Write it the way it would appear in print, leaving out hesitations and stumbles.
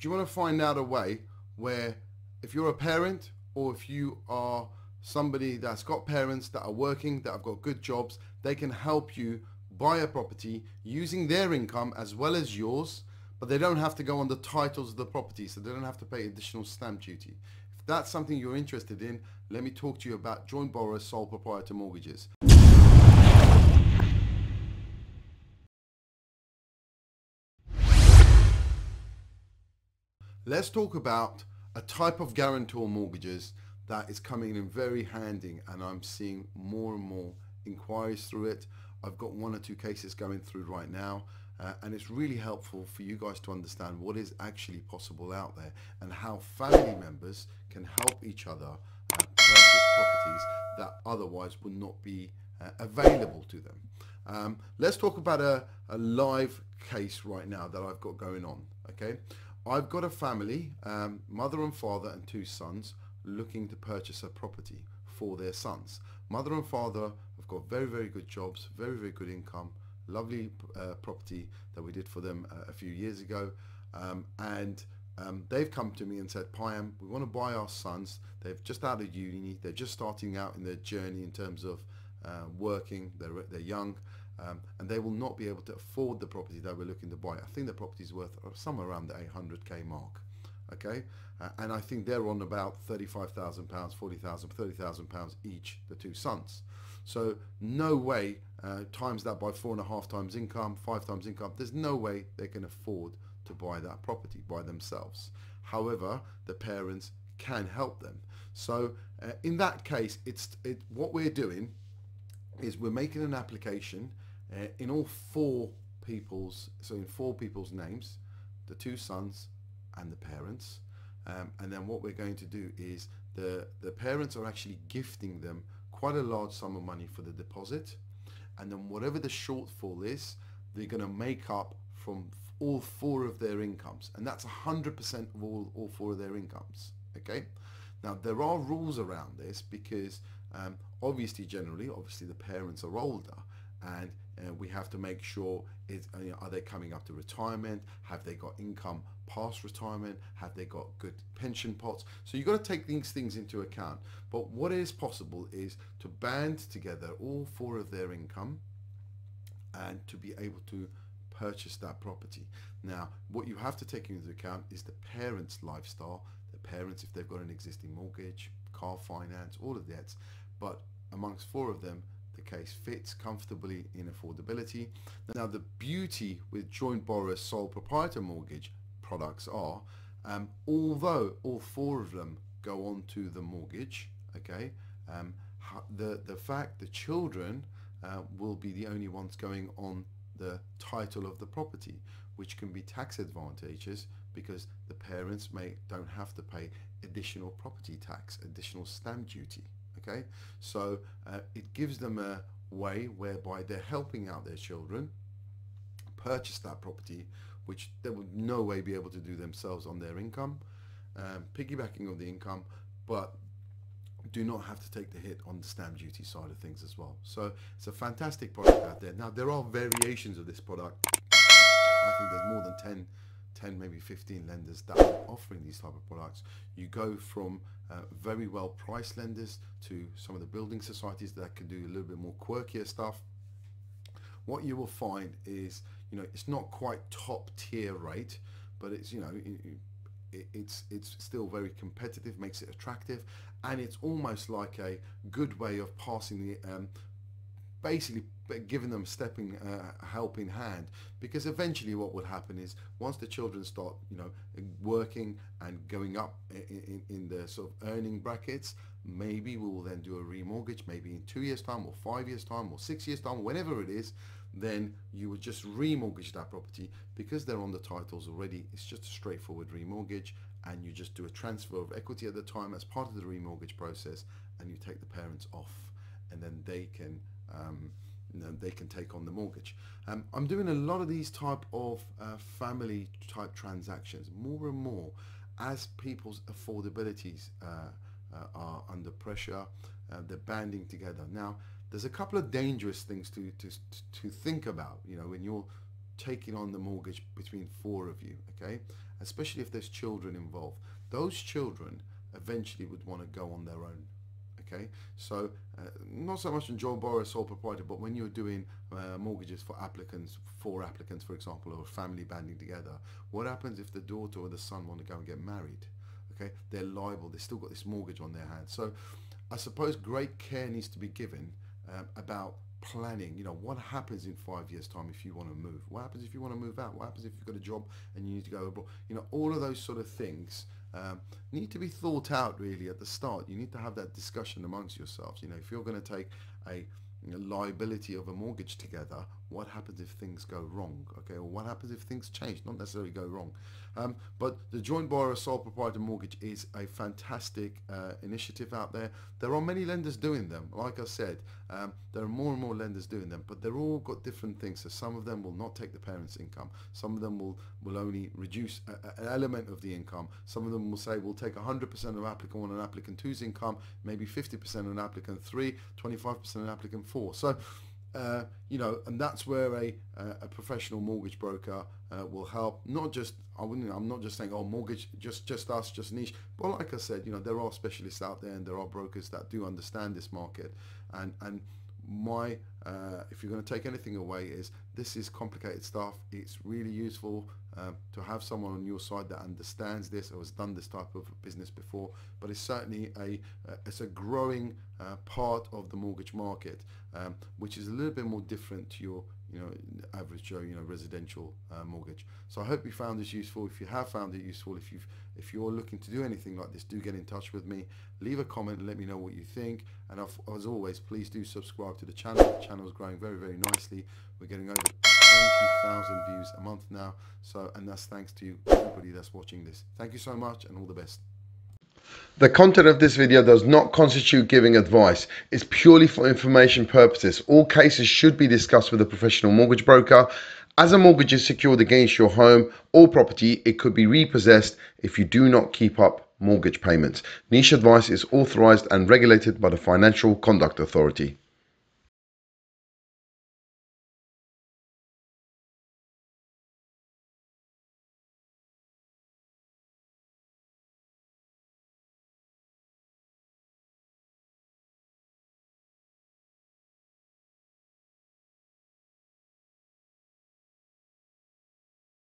Do you want to find out a way where if you're a parent or if you are somebody that's got parents that are working, that have got good jobs, they can help you buy a property using their income as well as yours, but they don't have to go on the titles of the property, so they don't have to pay additional stamp duty. If that's something you're interested in, let me talk to you about joint borrower sole proprietor mortgages. Let's talk about a type of guarantor mortgages that is coming in very handy, and I'm seeing more and more inquiries through it. I've got one or two cases going through right now, and it's really helpful for you guys to understand what is actually possible out there and how family members can help each other purchase properties that otherwise would not be available to them. Let's talk about a live case right now that I've got going on. Okay, I've got a family, mother and father and two sons, looking to purchase a property for their sons. Mother and father have got very, very good jobs, very, very good income, lovely property that we did for them a few years ago. They've come to me and said, Payam, we want to buy our sons. They've just out of uni, they're just starting out in their journey in terms of working, they're young, and they will not be able to afford the property that we're looking to buy. I think the property's worth somewhere around the 800k mark. Okay, and I think they're on about £35,000, £40,000, £30,000 each, the two sons. So no way, times that by 4.5 times income, 5 times income, there's no way they can afford to buy that property by themselves. However, the parents can help them. So in that case, what we're doing is we're making an application in all four people's, so in four people's names, the two sons and the parents, and then what we're going to do is the parents are actually gifting them quite a large sum of money for the deposit, and then whatever the shortfall is, they're going to make up from all four of their incomes, and that's 100% of all four of their incomes. Okay, now there are rules around this because obviously the parents are older, and we have to make sure, are they coming up to retirement? Have they got income past retirement? Have they got good pension pots? So you've got to take these things into account. But what is possible is to band together all four of their income and to be able to purchase that property. Now, what you have to take into account is the parents' lifestyle, the parents, if they've got an existing mortgage, car finance, all of that. But amongst four of them, the case fits comfortably in affordability. Now, the beauty with joint borrower sole proprietor mortgage products are, although all four of them go on to the mortgage, okay, the fact the children will be the only ones going on the title of the property, which can be tax advantageous because the parents don't have to pay additional property tax, additional stamp duty. Okay, so it gives them a way whereby they're helping out their children purchase that property, which they would no way be able to do themselves on their income, piggybacking on the income, but do not have to take the hit on the stamp duty side of things as well. So it's a fantastic product out there. Now, there are variations of this product. I think there's more than 10, maybe 15 lenders that are offering these type of products. You go from very well priced lenders to some of the building societies that can do a little bit more quirkier stuff. What you will find is, it's not quite top tier rate, but it's, it's still very competitive, makes it attractive, and it's almost like a good way of passing the basically giving them a helping hand, because eventually what would happen is once the children start working and going up in the sort of earning brackets, maybe we will then do a remortgage, maybe in 2 years time or 5 years time or 6 years time, whenever it is, then you would just remortgage that property because they're on the titles already. It's just a straightforward remortgage, and you just do a transfer of equity at the time as part of the remortgage process, and you take the parents off, and then they can they can take on the mortgage. I'm doing a lot of these type of family type transactions more and more as people's affordabilities are under pressure. They're banding together. Now, there's a couple of dangerous things to think about, when you're taking on the mortgage between four of you, okay? especially if there's children involved. Those children eventually would want to go on their own. Okay, so not so much in joint borrower sole proprietor, but when you're doing mortgages for applicants, for example, or family banding together, what happens if the daughter or the son want to go and get married? Okay, they're liable. They've still got this mortgage on their hands. So I suppose great care needs to be given about planning. You know, what happens in 5 years' time if you want to move? What happens if you want to move out? What happens if you've got a job and you need to go abroad? You know, all of those sort of things need to be thought out really at the start. You need to have that discussion amongst yourselves. You know, if you're going to take a liability of a mortgage together, what happens if things go wrong? Okay, or what happens if things change? Not necessarily go wrong, but the joint borrower sole proprietor mortgage is a fantastic initiative out there. There are many lenders doing them. Like I said, there are more and more lenders doing them, but they're all got different things. So some of them will not take the parents' income. Some of them will only reduce an element of the income. Some of them will say we'll take 100% of applicant one and applicant two's income, maybe 50% on applicant three, 25% on applicant four. So you know, and that's where a professional mortgage broker will help. Not just, I'm not just saying, oh, mortgage, just us, just Niche. But like I said, you know, there are specialists out there and there are brokers that do understand this market. And my, if you're going to take anything away, is this is complicated stuff. It's really useful to have someone on your side that understands this or has done this type of business before. But it's certainly it's a growing part of the mortgage market, which is a little bit more different to your average Joe, residential mortgage. So I hope you found this useful. If you have found it useful, if you're looking to do anything like this, do get in touch with me. Leave a comment and let me know what you think. And as always, please do subscribe to the channel. The channel is growing very, very nicely. We're getting over 20,000 views a month now. So, and that's thanks to you, everybody that's watching this. Thank you so much and all the best. The content of this video does not constitute giving advice. It's purely for information purposes. All cases should be discussed with a professional mortgage broker. As a mortgage is secured against your home or property, it could be repossessed if you do not keep up mortgage payments. Niche Advice is authorized and regulated by the Financial Conduct Authority.